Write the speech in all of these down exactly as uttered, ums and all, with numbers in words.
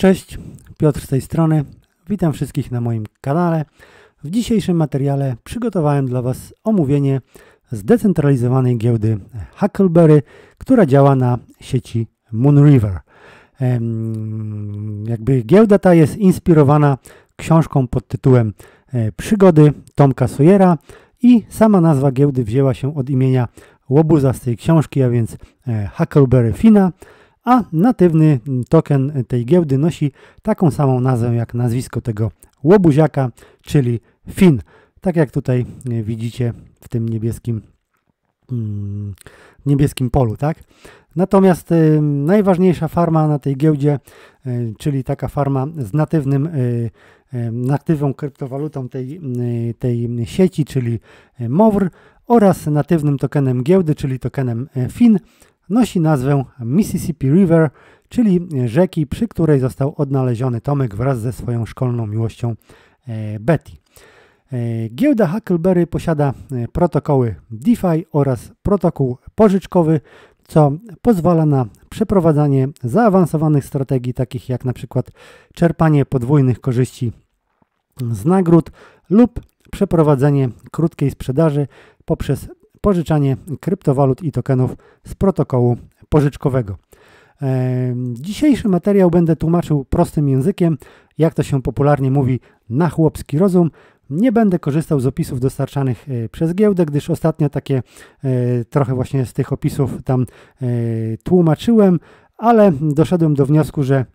Cześć, Piotr z tej strony. Witam wszystkich na moim kanale. W dzisiejszym materiale przygotowałem dla Was omówienie zdecentralizowanej giełdy Huckleberry, która działa na sieci Moon River. Jakby giełda ta jest inspirowana książką pod tytułem Przygody Tomka Sawyera i sama nazwa giełdy wzięła się od imienia łobuza z tej książki, a więc Huckleberry Fina, a natywny token tej giełdy nosi taką samą nazwę jak nazwisko tego łobuziaka, czyli Fin. Tak jak tutaj widzicie w tym niebieskim, mm, niebieskim polu, tak? Natomiast y, najważniejsza farma na tej giełdzie, y, czyli taka farma z natywnym, y, y, natywną kryptowalutą tej, y, tej sieci, czyli M O W R, oraz natywnym tokenem giełdy, czyli tokenem Fin, nosi nazwę Mississippi River, czyli rzeki, przy której został odnaleziony Tomek wraz ze swoją szkolną miłością e, Betty. E, giełda Huckleberry posiada e, protokoły DeFi oraz protokół pożyczkowy, co pozwala na przeprowadzanie zaawansowanych strategii, takich jak na przykład czerpanie podwójnych korzyści z nagród lub przeprowadzenie krótkiej sprzedaży poprzez pożyczanie kryptowalut i tokenów z protokołu pożyczkowego. E, dzisiejszy materiał będę tłumaczył prostym językiem, jak to się popularnie mówi, na chłopski rozum. Nie będę korzystał z opisów dostarczanych e, przez giełdę, gdyż ostatnio takie e, trochę właśnie z tych opisów tam e, tłumaczyłem, ale doszedłem do wniosku, że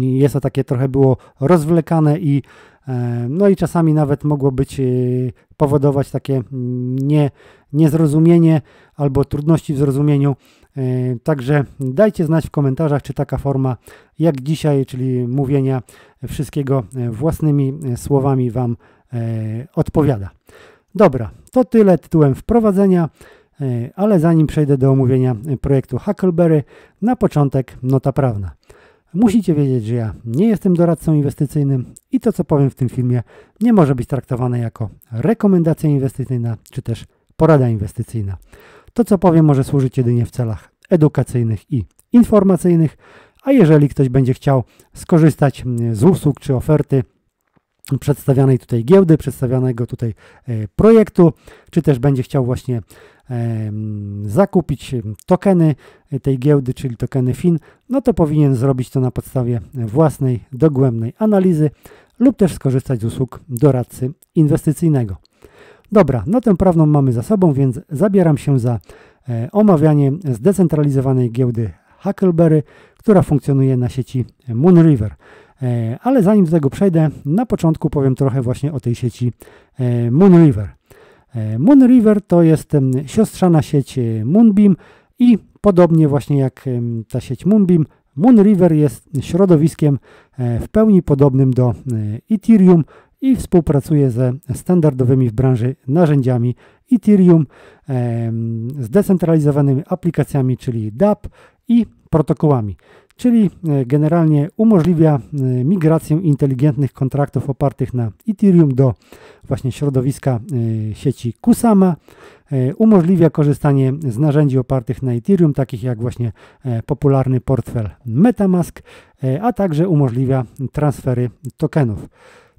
jest to takie trochę było rozwlekane i no i czasami nawet mogło być powodować takie nie, niezrozumienie albo trudności w zrozumieniu. Także dajcie znać w komentarzach, czy taka forma jak dzisiaj, czyli mówienia wszystkiego własnymi słowami, Wam odpowiada. Dobra, to tyle tytułem wprowadzenia, ale zanim przejdę do omówienia projektu Huckleberry, na początek nota prawna. Musicie wiedzieć, że ja nie jestem doradcą inwestycyjnym i to, co powiem w tym filmie, nie może być traktowane jako rekomendacja inwestycyjna czy też porada inwestycyjna. To, co powiem, może służyć jedynie w celach edukacyjnych i informacyjnych, a jeżeli ktoś będzie chciał skorzystać z usług czy oferty przedstawianej tutaj giełdy, przedstawianego tutaj projektu, czy też będzie chciał właśnie zakupić tokeny tej giełdy, czyli tokeny Fin, no to powinien zrobić to na podstawie własnej, dogłębnej analizy lub też skorzystać z usług doradcy inwestycyjnego. Dobra, notę prawną mamy za sobą, więc zabieram się za omawianie zdecentralizowanej giełdy Huckleberry, która funkcjonuje na sieci Moon River. Ale zanim do tego przejdę, na początku powiem trochę właśnie o tej sieci Moon River. Moon River to jest siostrzana sieć Moonbeam i podobnie właśnie jak ta sieć Moonbeam, Moon River jest środowiskiem w pełni podobnym do Ethereum i współpracuje ze standardowymi w branży narzędziami Ethereum, zdecentralizowanymi aplikacjami, czyli dap i protokołami. Czyli generalnie umożliwia migrację inteligentnych kontraktów opartych na Ethereum do właśnie środowiska sieci Kusama, umożliwia korzystanie z narzędzi opartych na Ethereum, takich jak właśnie popularny portfel Metamask, a także umożliwia transfery tokenów.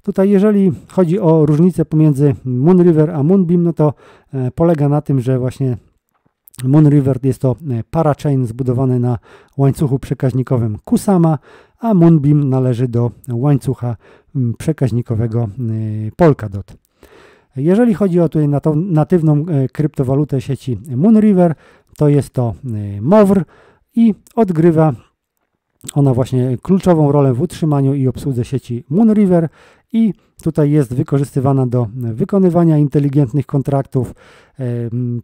Tutaj jeżeli chodzi o różnicę pomiędzy Moon River a Moonbeam, no to polega na tym, że właśnie Moon River jest to parachain zbudowany na łańcuchu przekaźnikowym Kusama, a Moonbeam należy do łańcucha przekaźnikowego Polkadot. Jeżeli chodzi o tutaj natywną kryptowalutę sieci Moon River, to jest to M O W R i odgrywa ona właśnie kluczową rolę w utrzymaniu i obsłudze sieci Moon River i tutaj jest wykorzystywana do wykonywania inteligentnych kontraktów,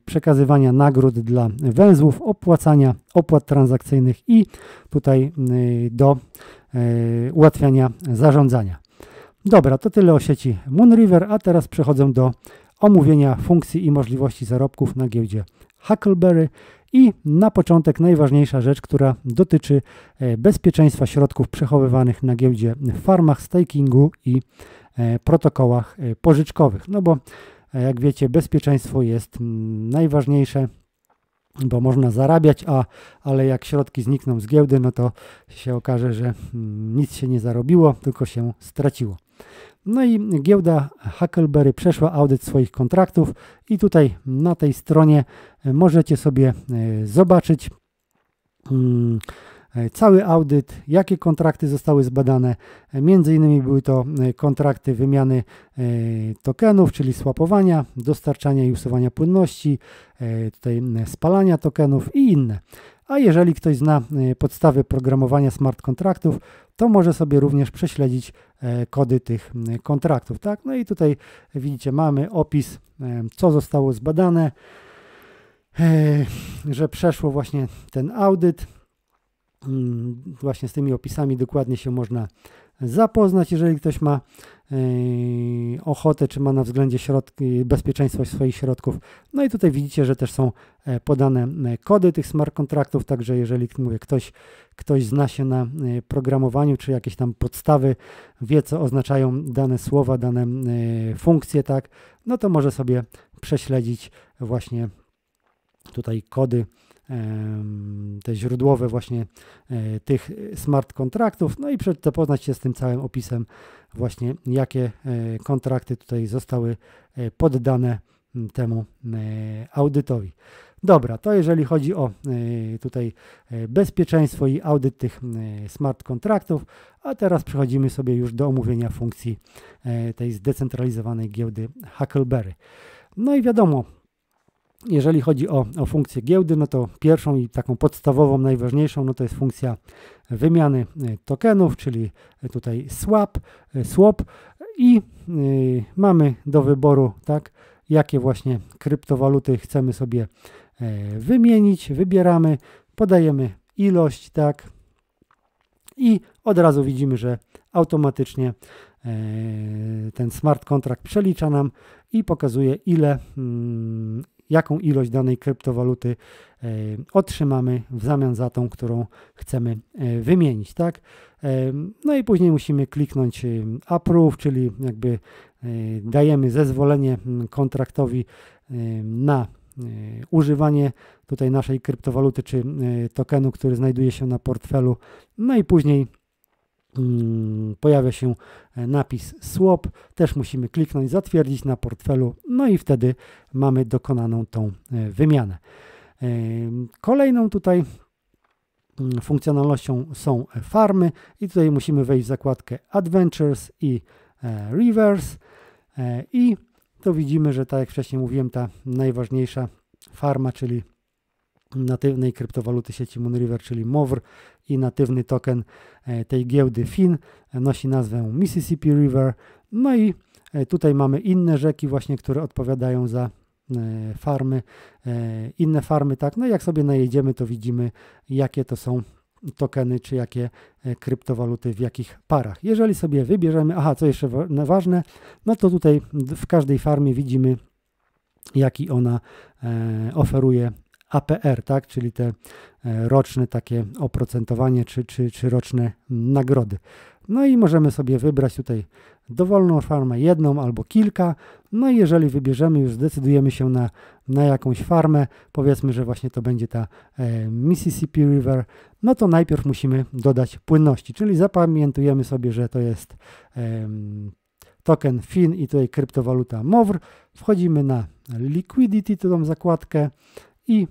przekazywania nagród dla węzłów, opłacania opłat transakcyjnych i tutaj do ułatwiania zarządzania. Dobra, to tyle o sieci Moon River, a teraz przechodzę do omówienia funkcji i możliwości zarobków na giełdzie Huckleberry. I na początek najważniejsza rzecz, która dotyczy bezpieczeństwa środków przechowywanych na giełdzie w farmach, stakingu i protokołach pożyczkowych. No bo jak wiecie, bezpieczeństwo jest najważniejsze bo można zarabiać, a, ale jak środki znikną z giełdy, no to się okaże, że nic się nie zarobiło, tylko się straciło. No i giełda Huckleberry przeszła audyt swoich kontraktów i tutaj na tej stronie możecie sobie zobaczyć cały audyt, jakie kontrakty zostały zbadane. Między innymi były to kontrakty wymiany tokenów, czyli swapowania, dostarczania i usuwania płynności, tutaj spalania tokenów i inne. A jeżeli ktoś zna podstawy programowania smart kontraktów, to może sobie również prześledzić kody tych kontraktów. Tak? No i tutaj widzicie, mamy opis, co zostało zbadane, że przeszło właśnie ten audyt. Właśnie z tymi opisami dokładnie się można zapoznać, jeżeli ktoś ma y, ochotę, czy ma na względzie środki, bezpieczeństwo swoich środków. No i tutaj widzicie, że też są y, podane y, kody tych smart kontraktów, także jeżeli mówię, ktoś, ktoś zna się na y, programowaniu, czy jakieś tam podstawy, wie, co oznaczają dane słowa, dane y, funkcje, tak, no to może sobie prześledzić właśnie tutaj kody te źródłowe właśnie tych smart kontraktów, no i zapoznać się z tym całym opisem właśnie, jakie kontrakty tutaj zostały poddane temu audytowi. Dobra, to jeżeli chodzi o tutaj bezpieczeństwo i audyt tych smart kontraktów, a teraz przechodzimy sobie już do omówienia funkcji tej zdecentralizowanej giełdy Huckleberry. No i wiadomo, jeżeli chodzi o, o funkcję giełdy, no to pierwszą i taką podstawową, najważniejszą, no to jest funkcja wymiany tokenów, czyli tutaj swap, swap i y, mamy do wyboru, tak, jakie właśnie kryptowaluty chcemy sobie y, wymienić, wybieramy, podajemy ilość, tak, i od razu widzimy, że automatycznie y, ten smart kontrakt przelicza nam i pokazuje, ile y, jaką ilość danej kryptowaluty e, otrzymamy w zamian za tą, którą chcemy e, wymienić, tak? E, no i później musimy kliknąć e, approve, czyli jakby e, dajemy zezwolenie kontraktowi e, na e, używanie tutaj naszej kryptowaluty czy e, tokenu, który znajduje się na portfelu. No i później pojawia się napis swap, też musimy kliknąć, zatwierdzić na portfelu, no i wtedy mamy dokonaną tą wymianę. Kolejną tutaj funkcjonalnością są farmy i tutaj musimy wejść w zakładkę Adventures i Reverse i to widzimy, że tak jak wcześniej mówiłem, ta najważniejsza farma, czyli natywnej kryptowaluty sieci Moonriver, czyli M O V R, i natywny token tej giełdy Fin nosi nazwę Mississippi River. No i tutaj mamy inne rzeki właśnie, które odpowiadają za farmy, inne farmy, tak, no i jak sobie najedziemy, to widzimy, jakie to są tokeny, czy jakie kryptowaluty w jakich parach. Jeżeli sobie wybierzemy, aha, co jeszcze ważne, no to tutaj w każdej farmie widzimy, jaki ona oferuje A P R, tak, czyli te roczne takie oprocentowanie czy, czy, czy roczne nagrody. No i możemy sobie wybrać tutaj dowolną farmę, jedną albo kilka. No i jeżeli wybierzemy, już zdecydujemy się na, na jakąś farmę, powiedzmy, że właśnie to będzie ta e, Mississippi River, no to najpierw musimy dodać płynności, czyli zapamiętujemy sobie, że to jest e, token Fin i tutaj kryptowaluta M O V R. Wchodzimy na Liquidity, tą zakładkę, i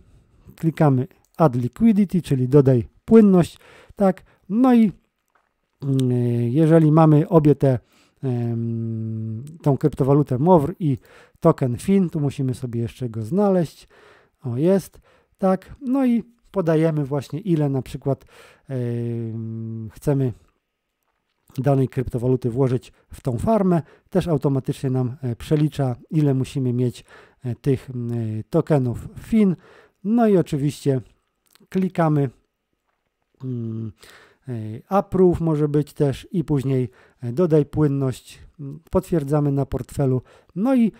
klikamy Add Liquidity, czyli dodaj płynność, tak, no i y, jeżeli mamy obie te, y, tą kryptowalutę M O V R i token Fin, tu musimy sobie jeszcze go znaleźć, o jest, tak, no i podajemy właśnie, ile na przykład y, chcemy danej kryptowaluty włożyć w tą farmę, też automatycznie nam przelicza, ile musimy mieć tych tokenów Fin, no i oczywiście klikamy approve może być też i później dodaj płynność, potwierdzamy na portfelu, no i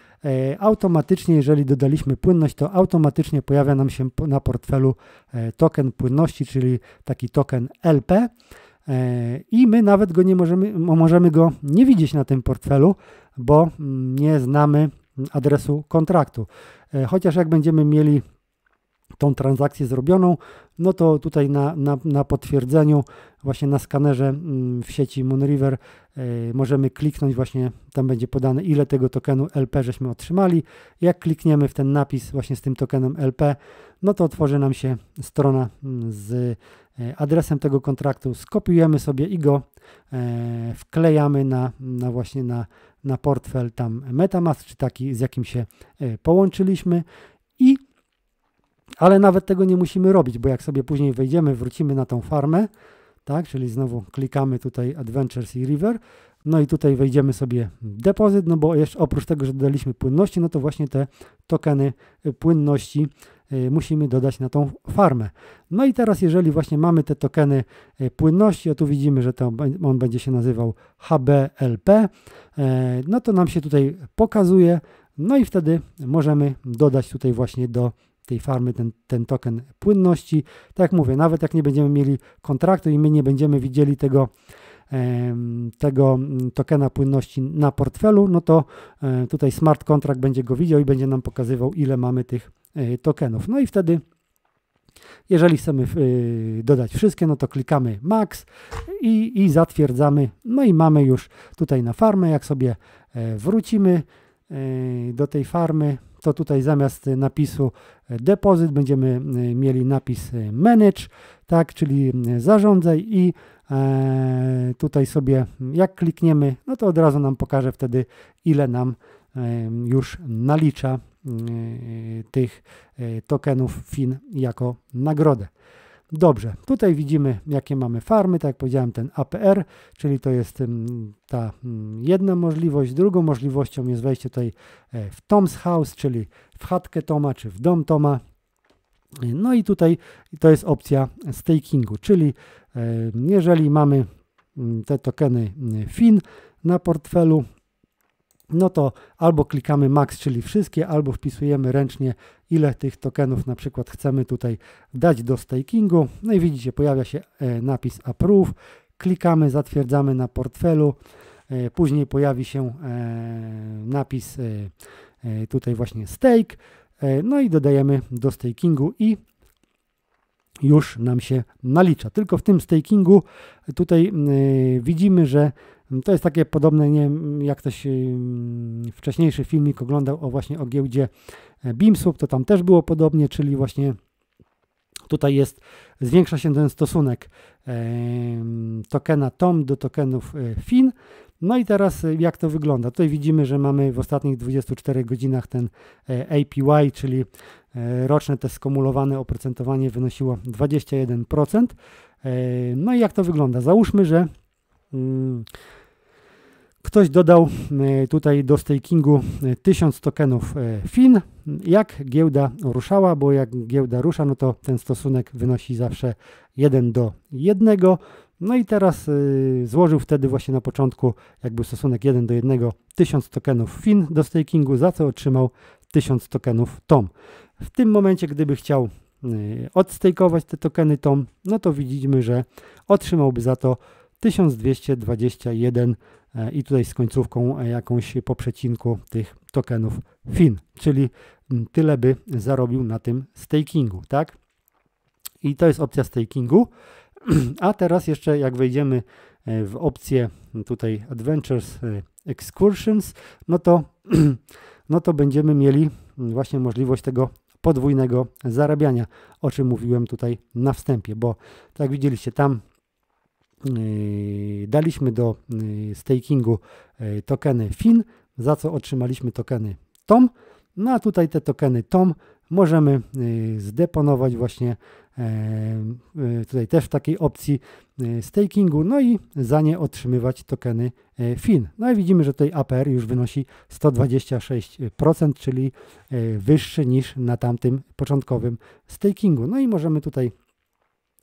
automatycznie, jeżeli dodaliśmy płynność, to automatycznie pojawia nam się na portfelu token płynności, czyli taki token L P, i my nawet go nie możemy, możemy go nie widzieć na tym portfelu, bo nie znamy adresu kontraktu. Chociaż jak będziemy mieli tą transakcję zrobioną, no to tutaj na, na, na potwierdzeniu właśnie na skanerze w sieci Moonriver y, możemy kliknąć, właśnie tam będzie podane, ile tego tokenu L P żeśmy otrzymali. Jak klikniemy w ten napis właśnie z tym tokenem L P, no to otworzy nam się strona z adresem tego kontraktu, skopiujemy sobie i go e, wklejamy na, na właśnie na, na portfel tam Metamask, czy taki, z jakim się e, połączyliśmy. I ale nawet tego nie musimy robić, bo jak sobie później wejdziemy, wrócimy na tą farmę, tak, czyli znowu klikamy tutaj Adventures i River, no i tutaj wejdziemy sobie depozyt, no bo jeszcze oprócz tego, że dodaliśmy płynności, no to właśnie te tokeny płynności y, musimy dodać na tą farmę. No i teraz, jeżeli właśnie mamy te tokeny y, płynności, o tu widzimy, że to on będzie się nazywał H B L P, y, no to nam się tutaj pokazuje, no i wtedy możemy dodać tutaj właśnie do tej farmy ten, ten token płynności. Tak jak mówię, nawet jak nie będziemy mieli kontraktu i my nie będziemy widzieli tego, tego tokena płynności na portfelu, no to tutaj smart kontrakt będzie go widział i będzie nam pokazywał, ile mamy tych tokenów. No i wtedy, jeżeli chcemy dodać wszystkie, no to klikamy max i, i zatwierdzamy. No i mamy już tutaj na farmę. Jak sobie wrócimy do tej farmy, to tutaj zamiast napisu depozyt będziemy mieli napis manage, tak, czyli zarządzaj, i e, tutaj sobie jak klikniemy, no to od razu nam pokaże wtedy, ile nam e, już nalicza e, tych e, tokenów Fin jako nagrodę. Dobrze, tutaj widzimy, jakie mamy farmy, tak jak powiedziałem, ten A P R, czyli to jest ta jedna możliwość. Drugą możliwością jest wejście tutaj w Tom's House, czyli w chatkę Toma, czy w dom Toma. No i tutaj to jest opcja stakingu, czyli jeżeli mamy te tokeny Fin na portfelu, no to albo klikamy max, czyli wszystkie, albo wpisujemy ręcznie, ile tych tokenów na przykład chcemy tutaj dać do stakingu. No i widzicie, pojawia się e, napis approve, klikamy, zatwierdzamy na portfelu, e, później pojawi się e, napis e, tutaj właśnie stake, e, no i dodajemy do stakingu i już nam się nalicza. Tylko w tym stakingu tutaj e, widzimy, że to jest takie podobne, nie wiem, jak ktoś wcześniejszy filmik oglądał o właśnie o giełdzie Beam Swap, to tam też było podobnie, czyli właśnie tutaj jest, zwiększa się ten stosunek e, tokena Tom do tokenów Fin. No i teraz jak to wygląda? Tutaj widzimy, że mamy w ostatnich dwudziestu czterech godzinach ten A P Y, czyli roczne te skumulowane oprocentowanie wynosiło dwadzieścia jeden procent. E, no i jak to wygląda? Załóżmy, że ktoś dodał tutaj do stakingu tysiąc tokenów Fin. Jak giełda ruszała, bo jak giełda rusza, no to ten stosunek wynosi zawsze jeden do jednego. No i teraz złożył wtedy właśnie na początku, jak był stosunek jeden do jednego, tysiąc tokenów Fin do stakingu, za co otrzymał tysiąc tokenów Tom. W tym momencie, gdyby chciał odstejkować te tokeny Tom, no to widzimy, że otrzymałby za to tysiąc dwieście dwadzieścia jeden i tutaj z końcówką jakąś po przecinku tych tokenów Fin, czyli tyle by zarobił na tym stakingu, tak? I to jest opcja stakingu. A teraz jeszcze jak wejdziemy w opcję tutaj Adventures Excursions, no to, no to będziemy mieli właśnie możliwość tego podwójnego zarabiania, o czym mówiłem tutaj na wstępie, bo tak jak widzieliście, tam Yy, daliśmy do yy, stakingu yy, tokeny Fin, za co otrzymaliśmy tokeny Tom. No a tutaj te tokeny Tom możemy yy, zdeponować właśnie yy, yy, tutaj też w takiej opcji yy, stakingu, no i za nie otrzymywać tokeny yy, Fin. No i widzimy, że tutaj A P R już wynosi sto dwadzieścia sześć procent, czyli yy, wyższy niż na tamtym początkowym stakingu. No i możemy tutaj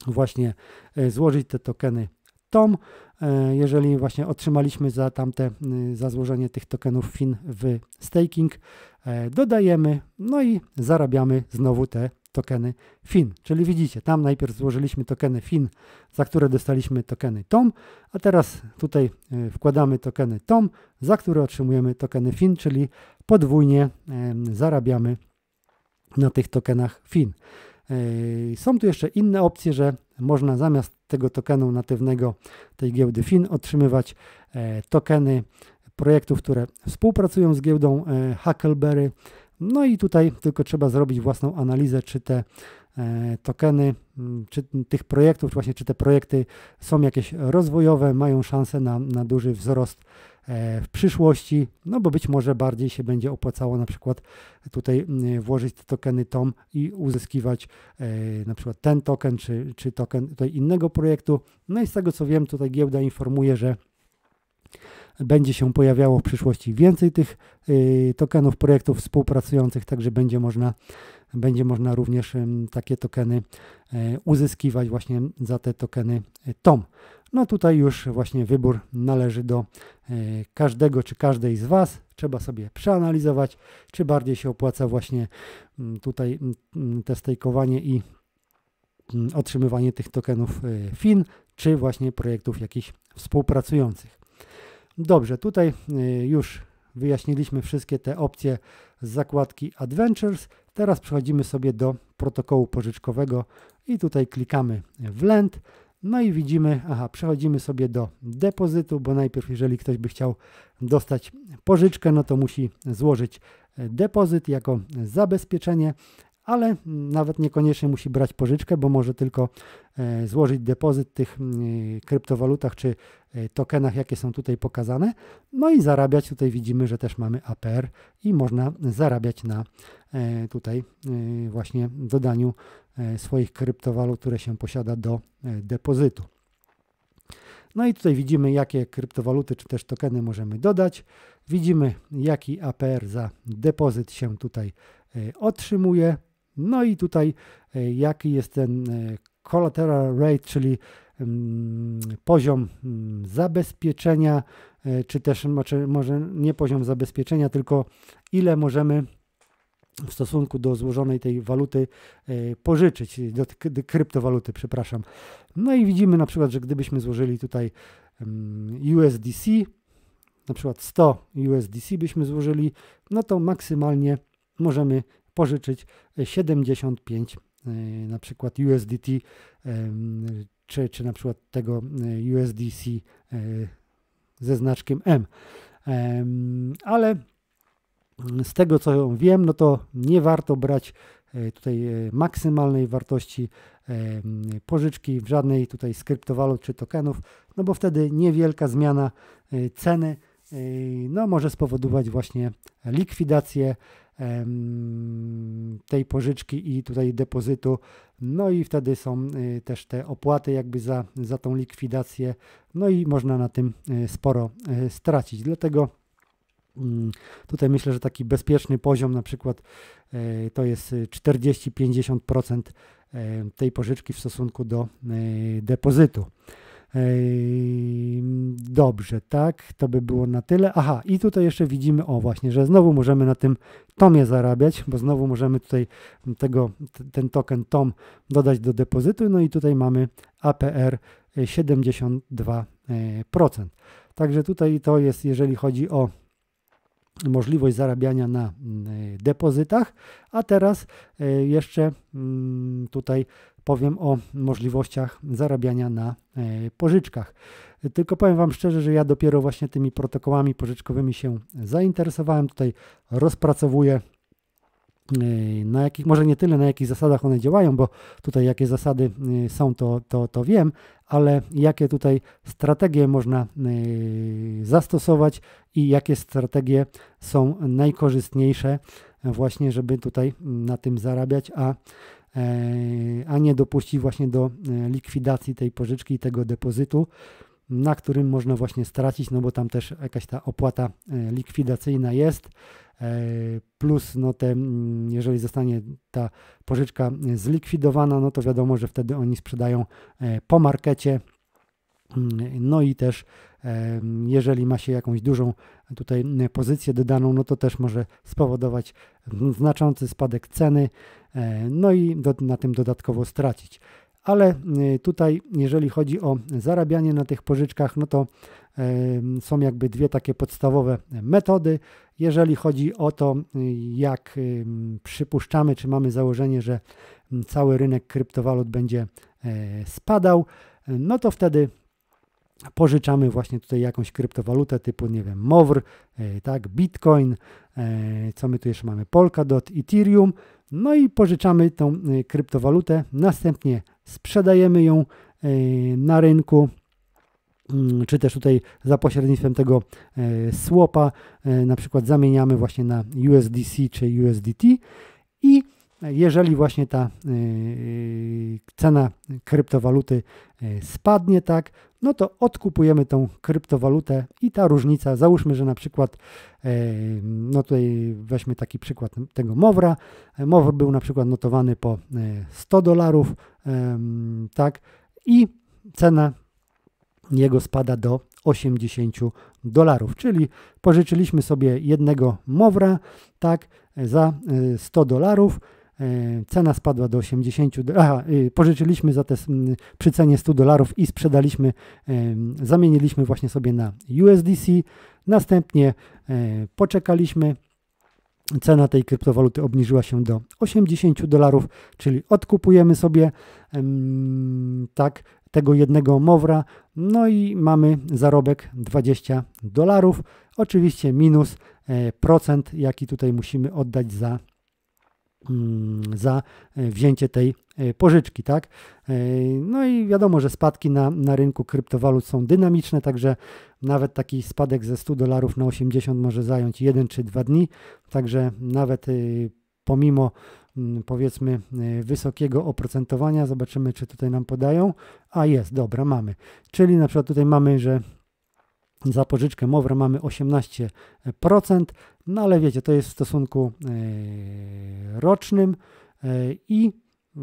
właśnie yy, złożyć te tokeny Tom, jeżeli właśnie otrzymaliśmy za tamte, za złożenie tych tokenów Fin w staking, dodajemy, no i zarabiamy znowu te tokeny Fin. Czyli widzicie, tam najpierw złożyliśmy tokeny Fin, za które dostaliśmy tokeny Tom, a teraz tutaj wkładamy tokeny Tom, za które otrzymujemy tokeny Fin, czyli podwójnie zarabiamy na tych tokenach Fin. Są tu jeszcze inne opcje, że można zamiast tego tokenu natywnego tej giełdy Fin otrzymywać tokeny projektów, które współpracują z giełdą Huckleberry. No i tutaj tylko trzeba zrobić własną analizę, czy te tokeny, czy tych projektów, czy właśnie czy te projekty są jakieś rozwojowe, mają szansę na, na duży wzrost w przyszłości, no bo być może bardziej się będzie opłacało na przykład tutaj włożyć te tokeny Tom i uzyskiwać na przykład ten token, czy, czy token tutaj innego projektu. No i z tego co wiem, tutaj giełda informuje, że będzie się pojawiało w przyszłości więcej tych y, tokenów, projektów współpracujących, także będzie można, będzie można również y, takie tokeny y, uzyskiwać właśnie za te tokeny y, Tom. No tutaj już właśnie wybór należy do y, każdego czy każdej z Was. Trzeba sobie przeanalizować, czy bardziej się opłaca właśnie y, tutaj y, te stejkowanie i y, otrzymywanie tych tokenów y, Fin, czy właśnie projektów jakichś współpracujących. Dobrze, tutaj już wyjaśniliśmy wszystkie te opcje z zakładki Adventures. Teraz przechodzimy sobie do protokołu pożyczkowego i tutaj klikamy w Lend. No i widzimy, aha, przechodzimy sobie do depozytu, bo najpierw jeżeli ktoś by chciał dostać pożyczkę, no to musi złożyć depozyt jako zabezpieczenie, ale nawet niekoniecznie musi brać pożyczkę, bo może tylko e, złożyć depozyt w tych e, kryptowalutach czy e, tokenach, jakie są tutaj pokazane. No i zarabiać, tutaj widzimy, że też mamy A P R i można zarabiać na e, tutaj e, właśnie dodaniu e, swoich kryptowalut, które się posiada do e, depozytu. No i tutaj widzimy, jakie kryptowaluty czy też tokeny możemy dodać. Widzimy, jaki A P R za depozyt się tutaj e, otrzymuje. No i tutaj jaki jest ten collateral rate, czyli poziom zabezpieczenia, czy też może nie poziom zabezpieczenia, tylko ile możemy w stosunku do złożonej tej waluty pożyczyć, do kryptowaluty, przepraszam. No i widzimy na przykład, że gdybyśmy złożyli tutaj U S D C, na przykład sto U S D C byśmy złożyli, no to maksymalnie możemy pożyczyć siedemdziesiąt pięć y, na przykład U S D T y, czy, czy na przykład tego U S D C y, ze znaczkiem M. Y, ale z tego co wiem, no to nie warto brać y, tutaj maksymalnej wartości y, pożyczki w żadnej tutaj z kryptowalut czy tokenów, no bo wtedy niewielka zmiana y, ceny y, no może spowodować właśnie likwidację tej pożyczki i tutaj depozytu, no i wtedy są też te opłaty jakby za, za tą likwidację, no i można na tym sporo stracić, dlatego tutaj myślę, że taki bezpieczny poziom na przykład to jest czterdzieści do pięćdziesięciu procent tej pożyczki w stosunku do depozytu. Dobrze, tak, to by było na tyle. Aha, i tutaj jeszcze widzimy, o właśnie, że znowu możemy na tym Tomie zarabiać, bo znowu możemy tutaj tego, ten token Tom dodać do depozytu, no i tutaj mamy A P R siedemdziesiąt dwa procent. Także tutaj to jest, jeżeli chodzi o możliwość zarabiania na depozytach, a teraz jeszcze tutaj powiem o możliwościach zarabiania na y, pożyczkach. Tylko powiem Wam szczerze, że ja dopiero właśnie tymi protokołami pożyczkowymi się zainteresowałem. Tutaj rozpracowuję y, na jakich, może nie tyle na jakich zasadach one działają, bo tutaj jakie zasady y, są, to, to, to wiem, ale jakie tutaj strategie można y, zastosować i jakie strategie są najkorzystniejsze właśnie, żeby tutaj na tym zarabiać, a a nie dopuścić właśnie do likwidacji tej pożyczki i tego depozytu, na którym można właśnie stracić, no bo tam też jakaś ta opłata likwidacyjna jest, plus no te, jeżeli zostanie ta pożyczka zlikwidowana, no to wiadomo, że wtedy oni sprzedają po markecie, no i też jeżeli ma się jakąś dużą tutaj pozycję dodaną, no to też może spowodować znaczący spadek ceny, no i do, na tym dodatkowo stracić. Ale tutaj jeżeli chodzi o zarabianie na tych pożyczkach, no to są jakby dwie takie podstawowe metody. Jeżeli chodzi o to, jak przypuszczamy, czy mamy założenie, że cały rynek kryptowalut będzie spadał, no to wtedy pożyczamy właśnie tutaj jakąś kryptowalutę typu, nie wiem, M O W R, tak, Bitcoin, co my tu jeszcze mamy, Polkadot, Ethereum, no i pożyczamy tą kryptowalutę, następnie sprzedajemy ją na rynku, czy też tutaj za pośrednictwem tego słopa, na przykład zamieniamy właśnie na U S D C czy U S D T i jeżeli właśnie ta cena kryptowaluty spadnie, tak, no to odkupujemy tą kryptowalutę i ta różnica, załóżmy, że na przykład, no tutaj weźmy taki przykład tego M O W R a. M O W R był na przykład notowany po sto dolarów, tak, i cena jego spada do osiemdziesięciu dolarów, czyli pożyczyliśmy sobie jednego M O W R a, tak, za sto dolarów, cena spadła do osiemdziesięciu, aha, pożyczyliśmy za te, przy cenie stu dolarów i sprzedaliśmy, zamieniliśmy właśnie sobie na U S D C, następnie poczekaliśmy, cena tej kryptowaluty obniżyła się do osiemdziesięciu dolarów, czyli odkupujemy sobie tak tego jednego M O W R a, no i mamy zarobek dwadzieścia dolarów, oczywiście minus procent, jaki tutaj musimy oddać za za wzięcie tej pożyczki, tak? No i wiadomo, że spadki na, na rynku kryptowalut są dynamiczne, także nawet taki spadek ze stu dolarów na osiemdziesiąt może zająć jeden czy dwa dni, także nawet pomimo powiedzmy wysokiego oprocentowania, zobaczymy, czy tutaj nam podają, a jest, dobra, mamy, czyli na przykład tutaj mamy, że za pożyczkę M O W R a mamy osiemnaście procent, no ale wiecie, to jest w stosunku yy, rocznym yy, i, yy,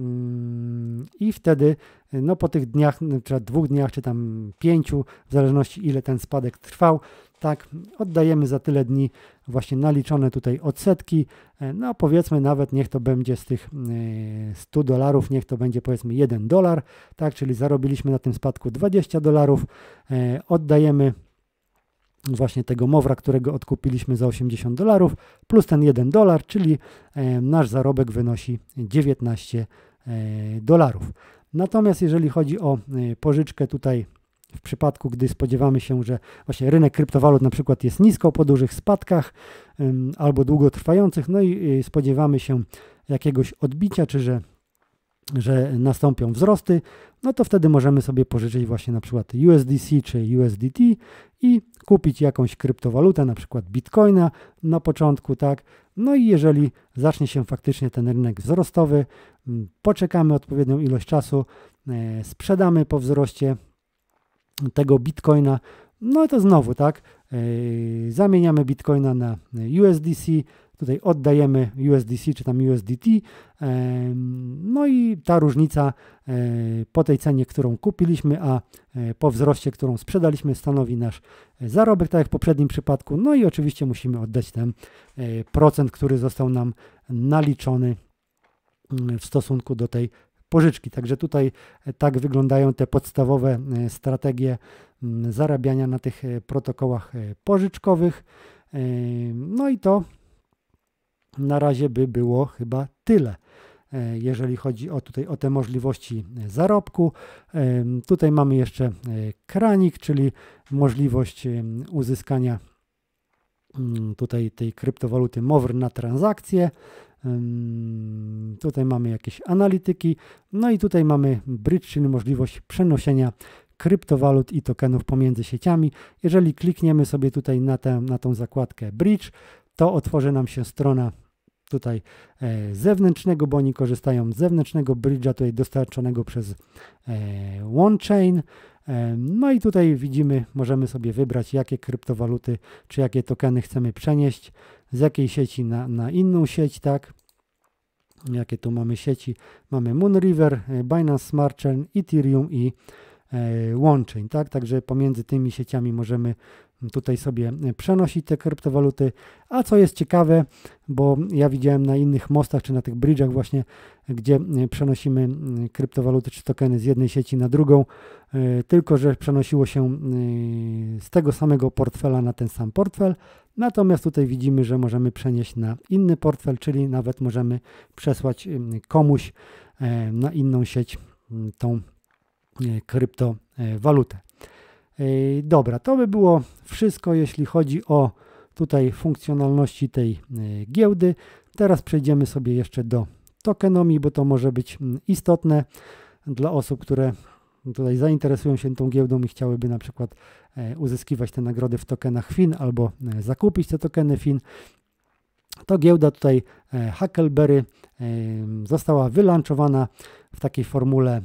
i wtedy no, po tych dniach, na przykład dwóch dniach czy tam pięciu, w zależności ile ten spadek trwał, tak, oddajemy za tyle dni właśnie naliczone tutaj odsetki, yy, no powiedzmy nawet niech to będzie z tych yy, stu dolarów, niech to będzie powiedzmy jeden dolar, tak, czyli zarobiliśmy na tym spadku dwadzieścia dolarów, yy, oddajemy właśnie tego M O W R a, którego odkupiliśmy za osiemdziesiąt dolarów, plus ten jeden dolar, czyli e, nasz zarobek wynosi dziewiętnaście dolarów. Natomiast jeżeli chodzi o e, pożyczkę tutaj w przypadku, gdy spodziewamy się, że właśnie rynek kryptowalut na przykład jest nisko po dużych spadkach e, albo długotrwających, no i e, spodziewamy się jakiegoś odbicia, czy że że nastąpią wzrosty, no to wtedy możemy sobie pożyczyć właśnie na przykład U S D C czy U S D T i kupić jakąś kryptowalutę, na przykład Bitcoina na początku, tak, no i jeżeli zacznie się faktycznie ten rynek wzrostowy, poczekamy odpowiednią ilość czasu, e, sprzedamy po wzroście tego Bitcoina, no to znowu, tak, e, zamieniamy Bitcoina na U S D C, tutaj oddajemy U S D C czy tam U S D T, no i ta różnica po tej cenie, którą kupiliśmy, a po wzroście, którą sprzedaliśmy, stanowi nasz zarobek, tak jak w poprzednim przypadku, no i oczywiście musimy oddać ten procent, który został nam naliczony w stosunku do tej pożyczki. Także tutaj tak wyglądają te podstawowe strategie zarabiania na tych protokołach pożyczkowych, no i to na razie by było chyba tyle, jeżeli chodzi o tutaj o te możliwości zarobku. Tutaj mamy jeszcze kranik, czyli możliwość uzyskania tutaj tej kryptowaluty M O W R na transakcje. Tutaj mamy jakieś analityki, no i tutaj mamy bridge, czyli możliwość przenoszenia kryptowalut i tokenów pomiędzy sieciami. Jeżeli klikniemy sobie tutaj na, tę, na tą zakładkę bridge, to otworzy nam się strona tutaj e, zewnętrznego, bo oni korzystają z zewnętrznego bridge'a tutaj dostarczonego przez e, OneChain. E, no i tutaj widzimy, możemy sobie wybrać, jakie kryptowaluty czy jakie tokeny chcemy przenieść z jakiej sieci na, na inną sieć, tak? Jakie tu mamy sieci? Mamy Moon River, e, Binance Smart Chain, Ethereum i e, OneChain, tak? Także pomiędzy tymi sieciami możemy tutaj sobie przenosić te kryptowaluty, a co jest ciekawe, bo ja widziałem na innych mostach, czy na tych bridge'ach właśnie, gdzie przenosimy kryptowaluty czy tokeny z jednej sieci na drugą, tylko że przenosiło się z tego samego portfela na ten sam portfel, natomiast tutaj widzimy, że możemy przenieść na inny portfel, czyli nawet możemy przesłać komuś na inną sieć tą kryptowalutę. Dobra, to by było wszystko, jeśli chodzi o tutaj funkcjonalności tej giełdy. Teraz przejdziemy sobie jeszcze do tokenomii, bo to może być istotne dla osób, które tutaj zainteresują się tą giełdą i chciałyby na przykład uzyskiwać te nagrody w tokenach Fin albo zakupić te tokeny Fin. To giełda tutaj Huckleberry została wylanczowana w takiej formule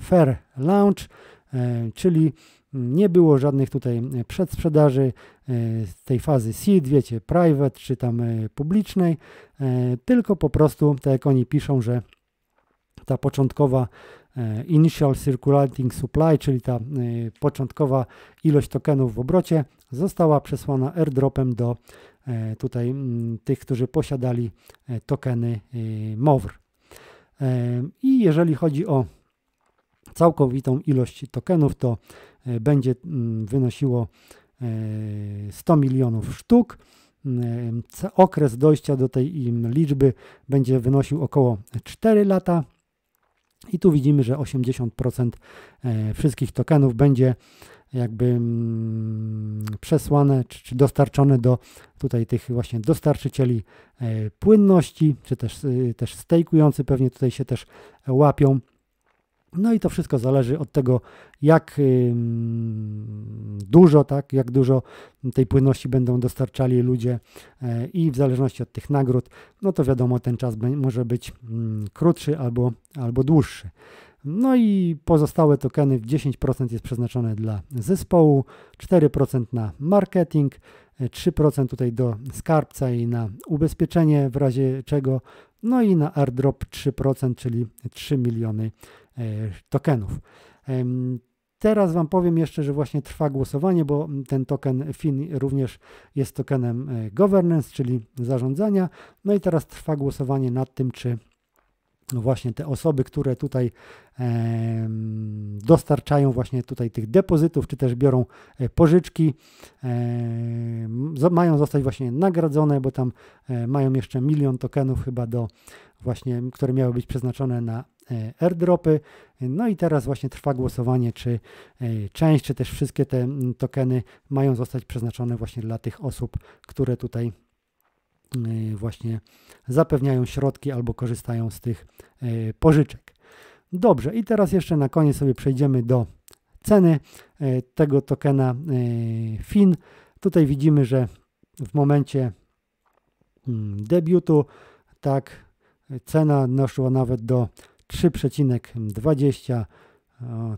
Fair Launch, czyli nie było żadnych tutaj przedsprzedaży z tej fazy seed, wiecie, private czy tam publicznej, tylko po prostu, tak jak oni piszą, że ta początkowa initial circulating supply, czyli ta początkowa ilość tokenów w obrocie, została przesłana airdropem do tutaj tych, którzy posiadali tokeny M O W R. I jeżeli chodzi o całkowitą ilość tokenów, to będzie wynosiło sto milionów sztuk. Okres dojścia do tej liczby będzie wynosił około cztery lata. I tu widzimy, że osiemdziesiąt procent wszystkich tokenów będzie jakby przesłane czy dostarczone do tutaj tych właśnie dostarczycieli płynności, czy też, też stejkujący pewnie tutaj się też łapią. No i to wszystko zależy od tego, jak dużo, tak, jak dużo tej płynności będą dostarczali ludzie i w zależności od tych nagród, no to wiadomo, ten czas może być krótszy albo, albo dłuższy. No i pozostałe tokeny, dziesięć procent jest przeznaczone dla zespołu, cztery procent na marketing, trzy procent tutaj do skarbca i na ubezpieczenie w razie czego, no i na airdrop trzy procent, czyli trzy miliony tokenów. Teraz Wam powiem jeszcze, że właśnie trwa głosowanie, bo ten token Fin również jest tokenem governance, czyli zarządzania. No i teraz trwa głosowanie nad tym, czy właśnie te osoby, które tutaj dostarczają właśnie tutaj tych depozytów, czy też biorą pożyczki, mają zostać właśnie nagradzone, bo tam mają jeszcze milion tokenów chyba do właśnie, które miały być przeznaczone na airdropy. No i teraz właśnie trwa głosowanie, czy część, czy też wszystkie te tokeny mają zostać przeznaczone właśnie dla tych osób, które tutaj właśnie zapewniają środki albo korzystają z tych pożyczek. Dobrze, i teraz jeszcze na koniec sobie przejdziemy do ceny tego tokena Fin. Tutaj widzimy, że w momencie debiutu, tak, cena doszła nawet do trzy przecinek dwadzieścia,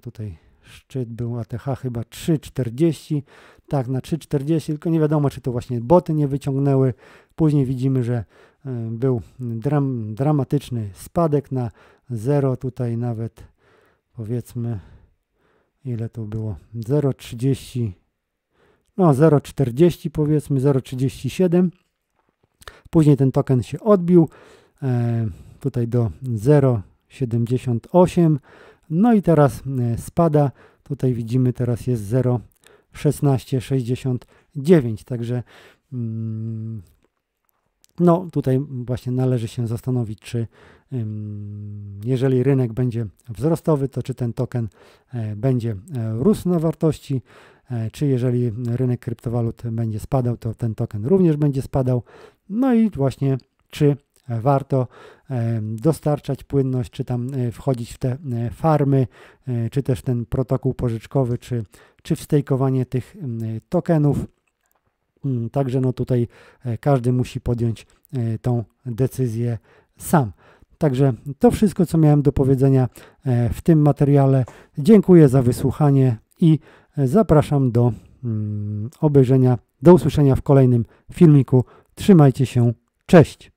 tutaj szczyt był A T H chyba trzy czterdzieści, tak, na trzy czterdzieści, tylko nie wiadomo, czy to właśnie boty nie wyciągnęły. Później widzimy, że y, był dram, dramatyczny spadek na zero, tutaj nawet powiedzmy, ile to było, zero przecinek trzydzieści, no zero przecinek czterdzieści powiedzmy, zero przecinek trzydzieści siedem. Później ten token się odbił, y, tutaj do zero przecinek siedemdziesiąt osiem. No i teraz spada, tutaj widzimy, teraz jest zero przecinek szesnaście sześćdziesiąt dziewięć, także mm, no tutaj właśnie należy się zastanowić, czy mm, jeżeli rynek będzie wzrostowy, to czy ten token e, będzie rósł na wartości, e, czy jeżeli rynek kryptowalut będzie spadał, to ten token również będzie spadał, no i właśnie czy warto dostarczać płynność, czy tam wchodzić w te farmy, czy też ten protokół pożyczkowy, czy, czy w stejkowanie tych tokenów. Także no tutaj każdy musi podjąć tą decyzję sam. Także to wszystko, co miałem do powiedzenia w tym materiale. Dziękuję za wysłuchanie i zapraszam do obejrzenia, do usłyszenia w kolejnym filmiku. Trzymajcie się, cześć!